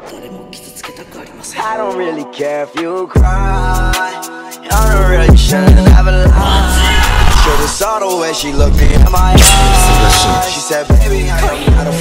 I don't really care if you cry. I don't really shouldn't have a lie. Should've saw the way she looked me in my eyes. She said, baby, I don't